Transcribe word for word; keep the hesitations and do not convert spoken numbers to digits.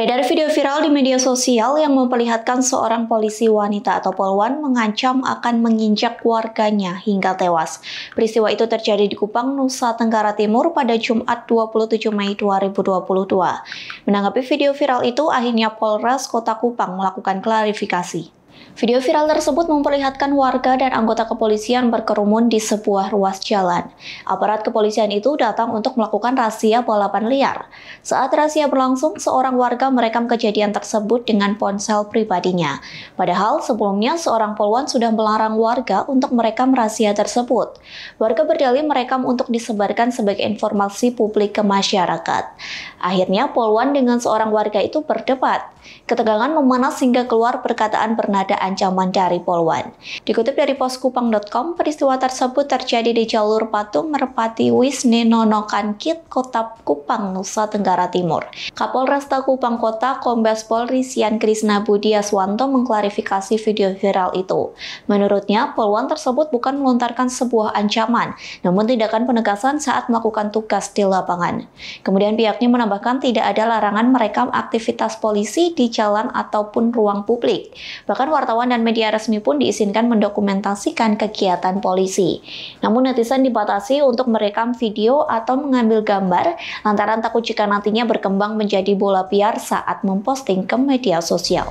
Beredar video viral di media sosial yang memperlihatkan seorang polisi wanita atau polwan mengancam akan menginjak warganya hingga tewas. Peristiwa itu terjadi di Kupang, Nusa Tenggara Timur pada Jumat dua puluh tujuh Mei dua ribu dua puluh dua. Menanggapi video viral itu, akhirnya Polres Kota Kupang melakukan klarifikasi. Video viral tersebut memperlihatkan warga dan anggota kepolisian berkerumun di sebuah ruas jalan. Aparat kepolisian itu datang untuk melakukan razia balapan liar. Saat razia berlangsung, seorang warga merekam kejadian tersebut dengan ponsel pribadinya. Padahal sebelumnya seorang polwan sudah melarang warga untuk merekam razia tersebut. Warga berdalih merekam untuk disebarkan sebagai informasi publik ke masyarakat. Akhirnya polwan dengan seorang warga itu berdebat. Ketegangan memanas hingga keluar perkataan bernada ancaman dari polwan. Dikutip dari poskupang titik com, peristiwa tersebut terjadi di jalur Patung Merpati Uis Neno Nokan Kit, Kota Kupang, Nusa Tenggara Timur. Kapolresta Kupang Kota, Kombes Pol Rishian Krisna Budhiaswanto mengklarifikasi video viral itu. Menurutnya, polwan tersebut bukan melontarkan sebuah ancaman, namun tindakan penegasan saat melakukan tugas di lapangan. Kemudian pihaknya menambahkan tidak ada larangan merekam aktivitas polisi di jalan ataupun ruang publik. Bahkan wartawan dan media resmi pun diizinkan mendokumentasikan kegiatan polisi. Namun netizen dibatasi untuk merekam video atau mengambil gambar lantaran takut jika nantinya berkembang menjadi bola liar saat memposting ke media sosial.